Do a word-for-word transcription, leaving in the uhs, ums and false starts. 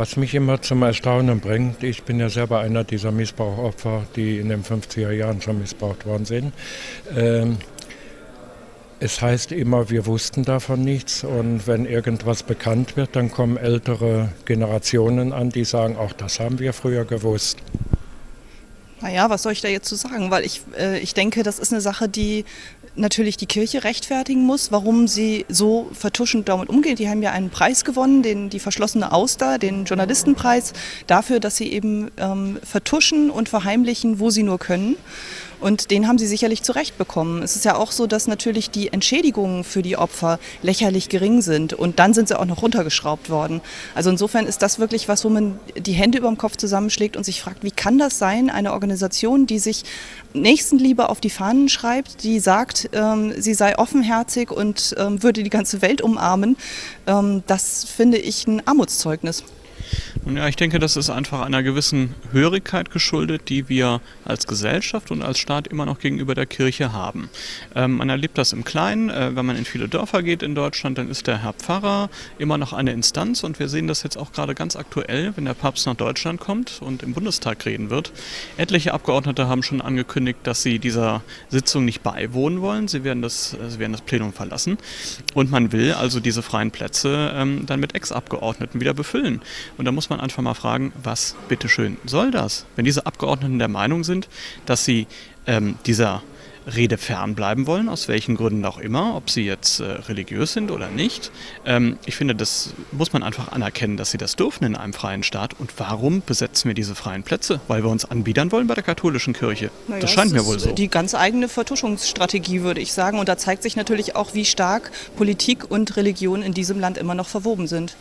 Was mich immer zum Erstaunen bringt, ich bin ja selber einer dieser Missbrauchopfer, die in den fünfziger Jahren schon missbraucht worden sind. Ähm, es heißt immer, wir wussten davon nichts, und wenn irgendwas bekannt wird, dann kommen ältere Generationen an, die sagen, auch das haben wir früher gewusst. Naja, was soll ich da jetzt zu sagen? Weil ich, äh, ich denke, das ist eine Sache, die natürlich die Kirche rechtfertigen muss, warum sie so vertuschend damit umgeht. Die haben ja einen Preis gewonnen, den, die verschlossene Auster, den Journalistenpreis, dafür, dass sie eben ähm, vertuschen und verheimlichen, wo sie nur können. Und den haben sie sicherlich zu Recht bekommen. Es ist ja auch so, dass natürlich die Entschädigungen für die Opfer lächerlich gering sind. Und dann sind sie auch noch runtergeschraubt worden. Also insofern ist das wirklich was, wo man die Hände über dem Kopf zusammenschlägt und sich fragt, wie kann das sein, eine Organisation, die sich Nächstenliebe auf die Fahnen schreibt, die sagt, ähm, sie sei offenherzig und ähm, würde die ganze Welt umarmen. Ähm, das finde ich ein Armutszeugnis. Ja, ich denke, das ist einfach einer gewissen Hörigkeit geschuldet, die wir als Gesellschaft und als Staat immer noch gegenüber der Kirche haben. Ähm, man erlebt das im Kleinen, äh, wenn man in viele Dörfer geht in Deutschland, dann ist der Herr Pfarrer immer noch eine Instanz, und wir sehen das jetzt auch gerade ganz aktuell, wenn der Papst nach Deutschland kommt und im Bundestag reden wird. Etliche Abgeordnete haben schon angekündigt, dass sie dieser Sitzung nicht beiwohnen wollen, sie werden das, äh, sie werden das Plenum verlassen, und man will also diese freien Plätze ähm, dann mit Ex-Abgeordneten wieder befüllen. Und da muss man einfach mal fragen, was bitteschön soll das? Wenn diese Abgeordneten der Meinung sind, dass sie ähm, dieser Rede fernbleiben wollen, aus welchen Gründen auch immer, ob sie jetzt äh, religiös sind oder nicht. Ähm, ich finde, das muss man einfach anerkennen, dass sie das dürfen in einem freien Staat. Und warum besetzen wir diese freien Plätze? Weil wir uns anbiedern wollen bei der katholischen Kirche. Naja, das scheint mir wohl so. Das ist die ganz eigene Vertuschungsstrategie, würde ich sagen. Und da zeigt sich natürlich auch, wie stark Politik und Religion in diesem Land immer noch verwoben sind.